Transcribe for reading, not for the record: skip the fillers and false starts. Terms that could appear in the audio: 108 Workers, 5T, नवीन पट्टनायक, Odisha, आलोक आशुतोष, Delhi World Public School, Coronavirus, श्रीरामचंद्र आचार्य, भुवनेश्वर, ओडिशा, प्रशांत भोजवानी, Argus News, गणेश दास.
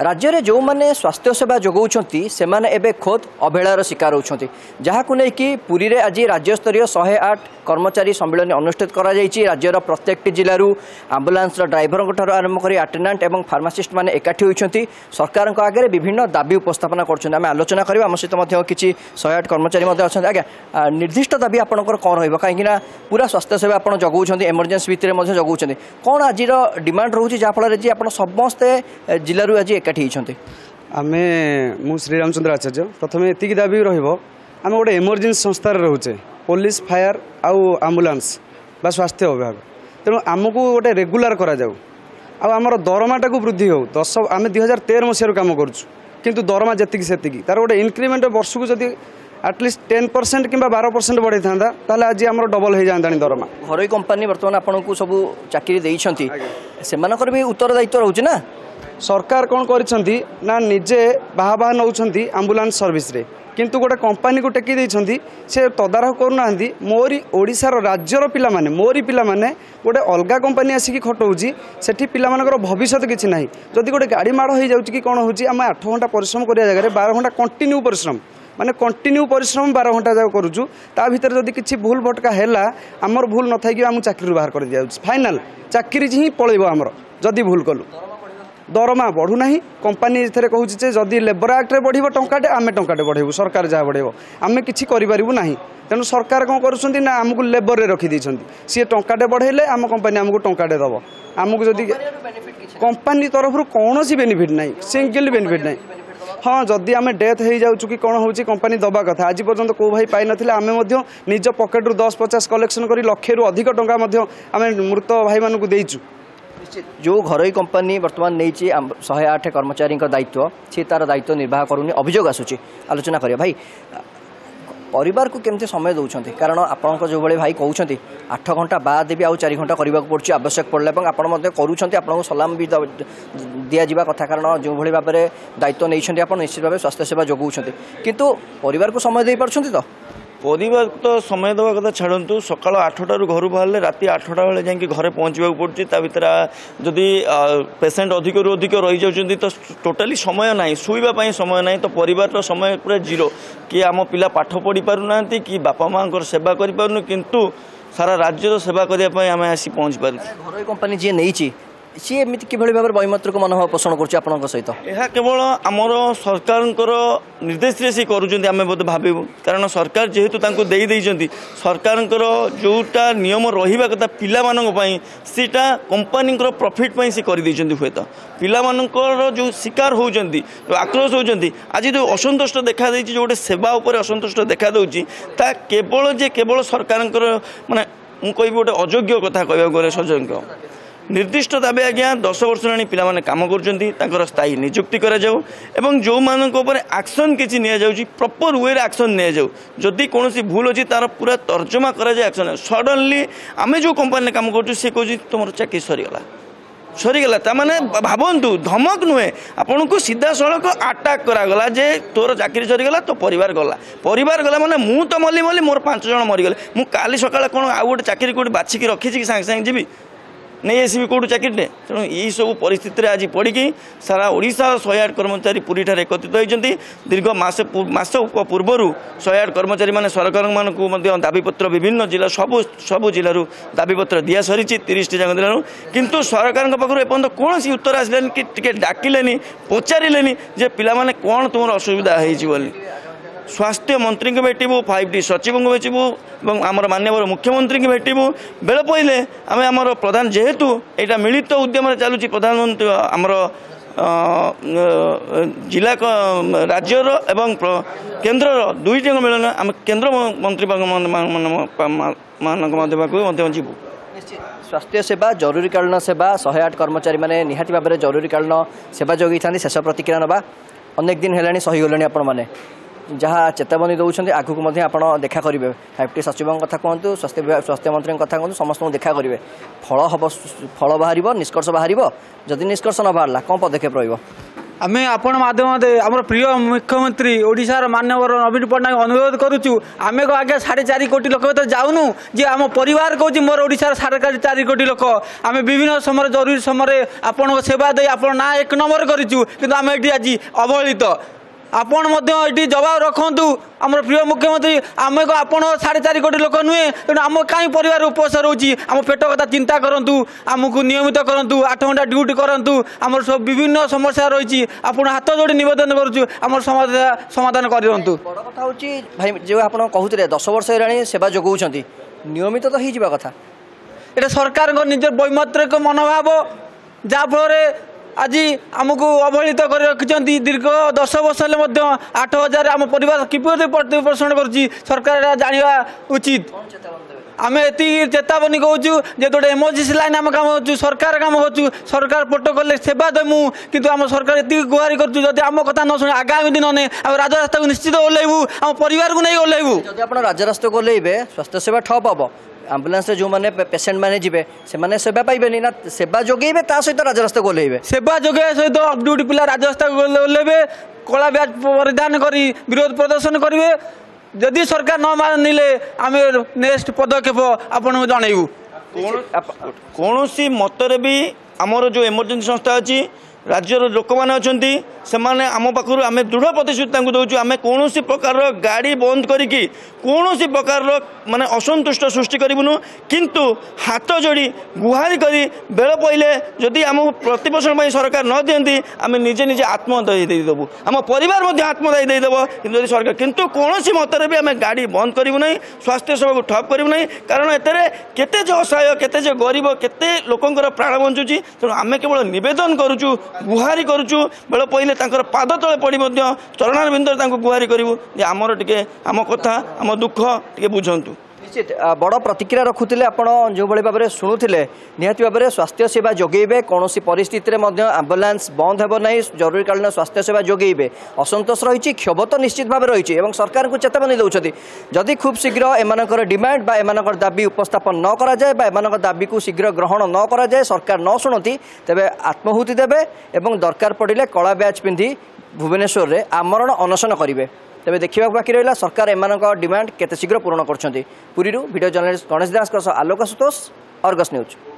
राज्य में जो मैंने स्वास्थ्य सेवा जोगाउछंती सेमाने एबे खोद अवहेलार शिकार होउछंती जहाकू लेकि पुरी रे आज राज्य स्तरीय 108 कर्मचारी सम्मेलन अनुष्ठित करा जाइछि। राज्यर प्रत्येक जिलूर आम्बुलांस ड्राइवर ठार आरंभ कर अटेंडेंट और फार्मासीस्ट मैंने एकाठी होइछंती सरकार आगे विभिन्न दाबी उपस्थापना करछन। आम आलोचना करबा आम सहित मध्य किछि 108 कर्मचारी मध्य अछन। आज्ञा निर्दिष्ट दाबी आपनकर कोन रहइबो काहेकिना पूरा स्वास्थ्य सेवा आपन जोगाउछंती एमर्जेंसी भितर मध्य जोगाउछंती कोन आजिर डिमांड रहउछि जाफल रे जे आपन समस्ते जिलूर आज आमे मु श्रीरामचंद्र आचार्य प्रथम एतिक दाबी रहिबो आमे गोटे एमर्जेन्सी संस्थार रहुचे पुलिस फायर आउ आम्बुलांस बा स्वास्थ्य विभाग तेणु आमको गोटे रेगुलर करा जाऊ आउ आमर दरमाटा को वृद्धि हो 2013 मसीह काम करूँ किंतु दरमा जतिक सेतिक तार गोटे इनक्रीमेंट वर्ष को जदि एटलिस्ट 10% कि 12% बढ़े था आज आम डबल हो जाता दरमा। घर कंपानी बर्तमान आपको सब चाकरी से भी उत्तरदायित्व रोचे ना सरकार कौन करना निजे बाहा बाहा नौ आम्बुलांस सर्विस रे किंतु गोटे कंपानी को टेकी देइछंती से तदारख करूना मोरी ओडिशार राज्यर पिला माने मोरी पिला माने गोटे अलगा कंपानी आसिक खटौची सेठी पिला मानकर भविष्य किसी ना जदि गोटे गाड़ी माड़ हो जाउची कि कौन होउची आम 8 घंटा परिश्रम करिया जगह 12 घंटा कंटिन्यू परिश्रम माने कंटिन्यू परिश्रम 12 घंटा जाक करूचु ता भीतर जदि किसी भूल भटका हैला आमर भूल न थाइकि आम चाकरी बाहर कर दियाउची फाइनल चाकरी ही पळैबो आमर जदि भूल कलु दरमा बढ़ूना कंपानी एथेर कहूँ जदि लेबर आक्ट रे बढ़ टाटे आम टाटे बढ़ेबू सरकार जहाँ बढ़े आम किसी करूना तेणु सरकार कौन करुँच ना आमको लेबर रे रखी सी टाटे बढ़ेले आम कंपानी आमको टाटे दब आमको जदि कंपानी तरफ कौन बेनिफिट ना सिंगल बेनिफिट ना हाँ जदि आम डेथ हो जाऊँ कि कौन होची कंपानी दबा कथा आज पर्यटन कौ भाई पाई ना आम निज पकेट 10-50 कलेक्शन कर लक्षे अधिक टाँग आम मृत भाई मानू देचु। जो घर कंपानी बर्तमान नहीं 108 कर्मचारी दायित्व सी तार दायित्व निर्वाह करूनी अभियोग आसूची आलोचना करिया भाई परिवार को केमती समय दौरान कारण आपंकर जो भाई कहते 8 घंटा बाद भी आउ 4 घंटा करने पड़े आवश्यक पड़े और आपको सलाम भी दि जा कथा कारण जो भाई भाव में दायित्व नहीं आप निश्चित भाव स्वास्थ्य सेवा जोगाउछंती किंतु परिवार को समय दे पारछंती तो परिवार तो समय देवा कथा छाड़ू सका 8टार घर बाहर राति 8टा बेले जाकि घर पहुँचा पड़े ता भर जदि पेसेंट अधिक रु अधिक रही जाती तो टोटाली समय ना शुवाई समय ना तो परिवार समय पूरा जीरो कि आम पिला पाठ पढ़ी पारना कि बापा माँ सेवा करूँ कितु सारा राज्यर सेवा करने आम आसी पहुँच पार घर कंपानी जी नहीं सी एम कि भाव बैमात्र को मनोभाव पोषण कर सहित यह केवल आमर सरकार निर्देश सी करें बोध भावु कारण सरकार जेहेतु दे सरकार जोटा नियम रहा कथा पाई सीटा कंपानी प्रॉफिट से करदे हुए तो पाला जो शिकार होती जो आक्रोश होती आज जो असंतुष्ट देखा दे जो गोटे सेवा उपर असंतुष्ट देखा ता केवल जे केवल सरकार माने मु कह गोटे अयोग्य कथा कह गए सजग निर्दिष्ट दाबी आज्ञा 10 वर्ष पाने कम कर स्थायी नियुक्ति एवं जो मान एक्शन किसी नि प्रॉपर वे एक्शन नि जदि कौन भूल अच्छी तार पूरा तर्जमा कर सडनली आम जो कंपानी काम कर तुम चाकरी सरीगला ताने भावतु धमक नुहे आपन को सीधा सड़क आटाक करागला जे तोर चाकरी सरीगला तो परिवार गला माने मु तो मल्ली मल्ली मोर 5 जन मरीगले मु काली सकाल कौन आउ गोटे चाकरी कोठी बाछिकी रखी कि सांगे सांगे जीवी नहीं आसबी कौटू चाकरी ने तेणु यही सब परिस्थिति आज पड़ी सारा ओडिशा 108 कर्मचारी पूरी ठार एकत्रित होती दीर्घ मास पूर्वर 108 कर्मचारी मैंने सरकार मानू दाबीपत्र विभिन्न जिला सबू जिलूर दाबीपत्र दि सरी 30टी जाक जिलूर कितु सरकार पाखर एपर्त कौन सी उत्तर आसलानी कि टे डाकिले पचारे जे पाने कौन तुम असुविधा हो स्वास्थ्य मंत्री को भेटू 5T सचिव को भेटू और आमर माननीय मुख्यमंत्री को भेटू बेल पड़े आम आमर प्रधान जेहेतु यहाँ मिलित उद्यम चलुची प्रधानमंत्री आमर जिला राज्यर एवं केन्द्र दुईट मिलन आम केन्द्र मंत्री मानक जीवु स्वास्थ्य सेवा जरूरीकालीन सेवा 108 कर्मचारी मैंने निहाती भाव में जरूरीकालीन सेवा जोगी था शेष प्रतिक्रिया ना अनेक दिन है सहीगले आपण मैंने जहाँ चेतावनी दौरान आगुक आप देखा करेंगे 5T सचिव कथा कहतु स्वास्थ्य मंत्री कथा कहतु समस्त देखा करेंगे फल बाहर निष्कर्ष बाहर जदि निष्कर्ष न बाहर कौन पदक्षेप रही। आम आपण माध्यम आम प्रिय मुख्यमंत्री ओडिशार मानवर नवीन पट्टनायक अनुरोध करुचु आम को आज्ञा 4.5 कोटी लोक तो जाऊनु जे आम परिवार कौन मोर ओडिशार 4.5 कोटी लोक आम विभिन्न समय जरूरी समय आपण सेवा दे आपण ना 1 नंबर करूँ कि आम ये आज अवहेलित आपण ये जवाब रखु आम प्रिय मुख्यमंत्री आम को आप 4.5 कोटी लोक नुहे तेना आम कहीं पर उपवास रोचे आम पेट कथा चिंता करूँ आमको नियमित करूँ 8 घंटा ड्यूटी करूँ आम सब विभिन्न समस्या रही आप हाथ जोड़ी निवेदन करूँ आम समाधान करूँ बड़ कथा हूँ भाई जो आप कहते 10 वर्ष है सेवा जगौंस नियमित तो हो कथा ये सरकार निज वैमत्रिक मनोभाव जहाँफल आज आमको अवहेलित कर रखिंट दीर्घ 10 वर्ष 8,000 आम परिवार किपर प्रतिपोषण कर सरकार जाना उचित आम ये चेतावनी कहूँ जो गोटे इमरजेन्सी लाइन आम कम हो सरकार कम हो सरकार प्रोटोकॉल सेवा देमु किंतु आम सरकार ये गुहारि करती आम कथा न शुणी आगामी दिन ने आम राजरास्ता को निश्चित ओल्लू आम परिवार को नहीं ओल्लू जब आप राजरास्ता को ओल्लैबे स्वास्थ्य सेवा ठप हम एम्बुलेंस जो माने पेशेंट माने जीवे से माने सेवा पाइबेनी ना सेवा जोगेबे ता सहित राजरास्ता को ओल्लैबे सेवा जोगे सहित अफ ड्यूटी पिला राजरास्ता को ओल्लैबे कला ब्याज परिधान करी विरोध प्रदर्शन करेंगे जदि सरकार न मानिले आम नेक्स्ट पदक्षेप आपण जनइबू कोनोसी मतरे भी आमर जो इमरजेंसी संस्था अछि राज्यर लोक मैंने अच्छे से आम पाखु आम दृढ़ प्रतिश्रुति दौचु आम कौन प्रकार गाड़ी बंद करी कौन प्रकार माने असंतुष्ट सृष्टि करूँ किंतु हाथ जोड़ी गुहारि करी बेल पड़े जदि आम प्रतिपोषण सरकार न दिखती आम निजे निजे आत्मदायी देदेबू आम पर आत्मदायी देदेव कि सरकार किंतु कौन मतरे भी आम गाड़ी बंद करूँ ना स्वास्थ्य सेवा को ठप करूँ ना कारण एतरे केते जो असहाय केते जो गरीब केते लोकंर प्राण बंचुची तेणु आम केवल निवेदन करुचु गुहारि करुचु बेल पड़े पाद तले पड़ी चरणार बिंदु गुहारि करूँ आमर टे आम कथा आम दुख टे बुझंतु निश्चित बड़ प्रतिक्रिया रखुते आपड़ जो भाई भाव में शुणुते निहाती भाव में स्वास्थ्य सेवा जोगेबे कौन परिस्थिति एम्बुलेंस बंद होब ना जरूरीकालीन स्वास्थ्य सेवा जोगेबे असंतोष रही क्षोभ तो निश्चित भाव रही सरकार को चेतावनी दौरान जदि खूब शीघ्र एमर डिमांड एमर दाबी उपस्थापन न कराए दाबी को शीघ्र ग्रहण न कराए सरकार न शुणती तेरे आत्माहुति देवे और दरकार पड़े कला ब्याज पिंधि भुवनेश्वर में आमरण अनशन करेंगे तेज देखा बाकी रहा सरकार एमान डिमांड केते शीघ्र पूरण करूरी video journalist गणेश दास आलोक आशुतोष Argus news.